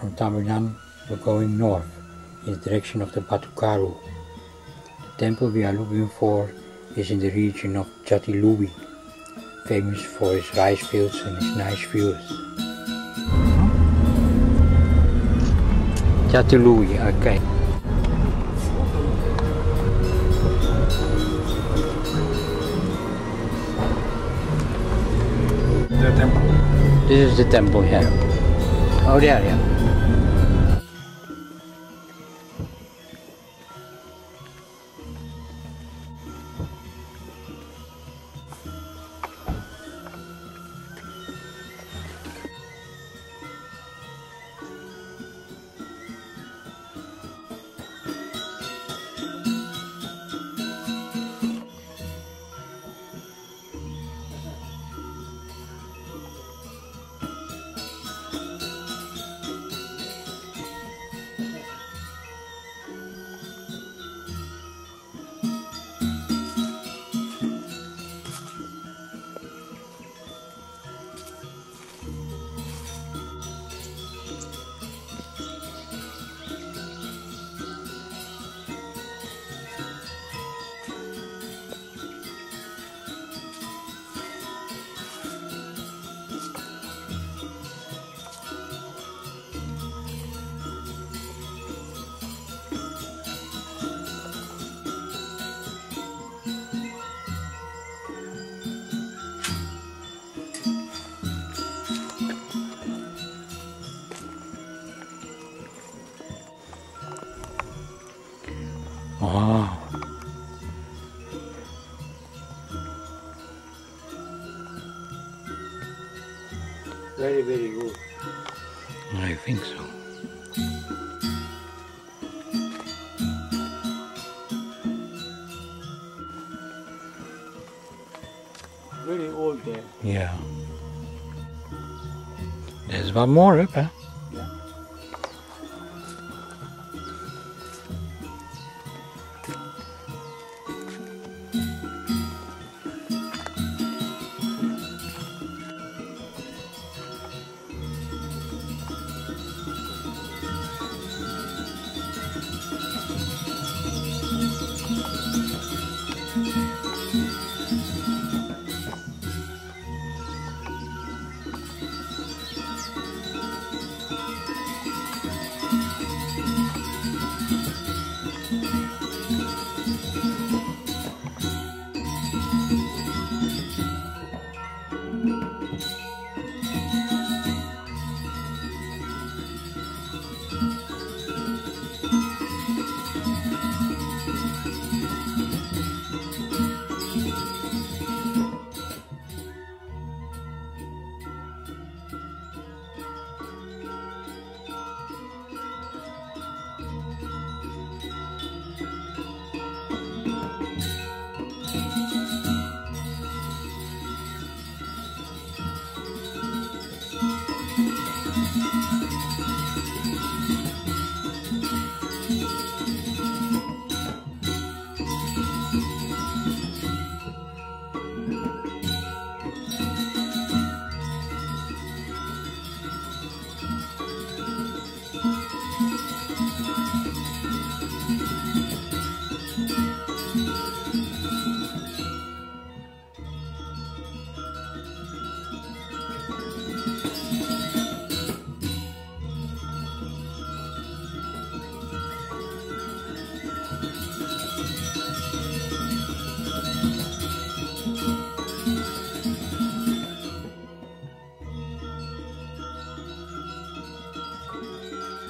From Tamilan, we're going north, in the direction of the Batukaru. The temple we are looking for is in the region of Jatiluwih, famous for its rice fields and its nice views. Jatiluwih, okay. The temple. This is the temple here. Oh, there, yeah. Oh. Very, very good. I think so. Very old there. Yeah. There's one more up, huh?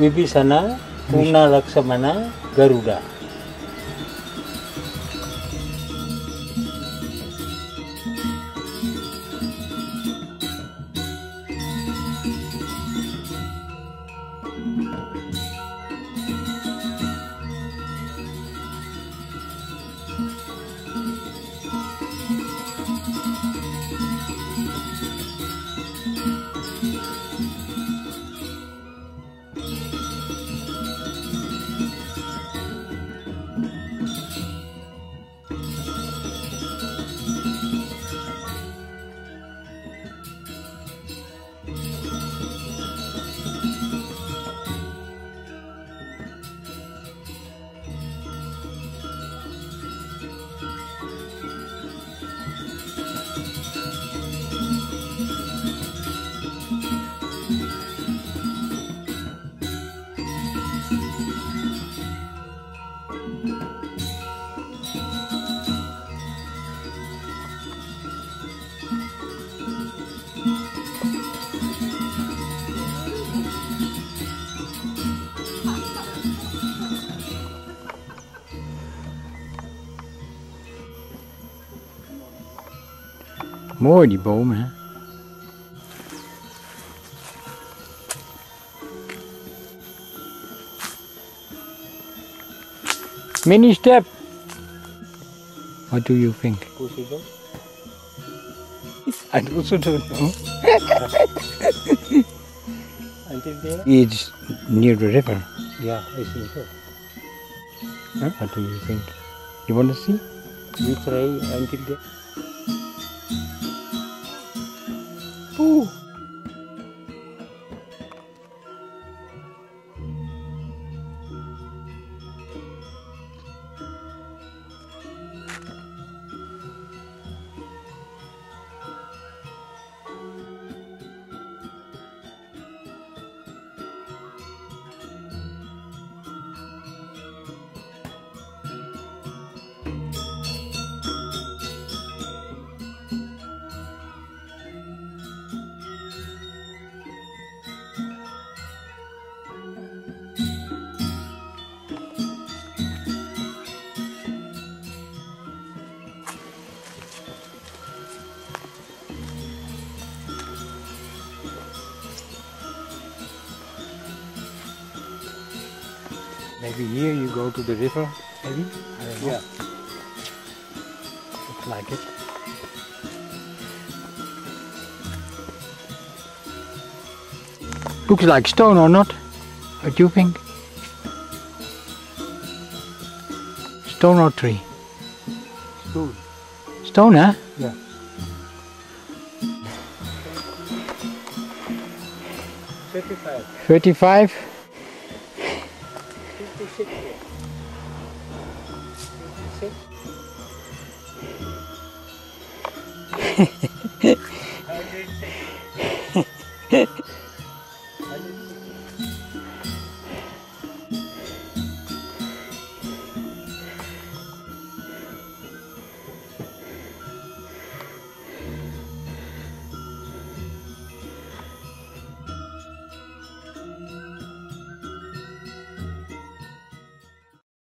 Wibisana, Puna Laksamana, Garuda. Mooi die bomen, hè? Mini step. What do you think? I also don't know. It's near the river. Yeah, I see. Huh? What do you think? You want to see? We try until there. Ooh. Maybe here you go to the river, maybe? I don't know. Yeah. Looks like it. Looks like stone or not? What do you think? Stone or tree? Stone. Stone, huh? Yeah. Thirty-five? 56.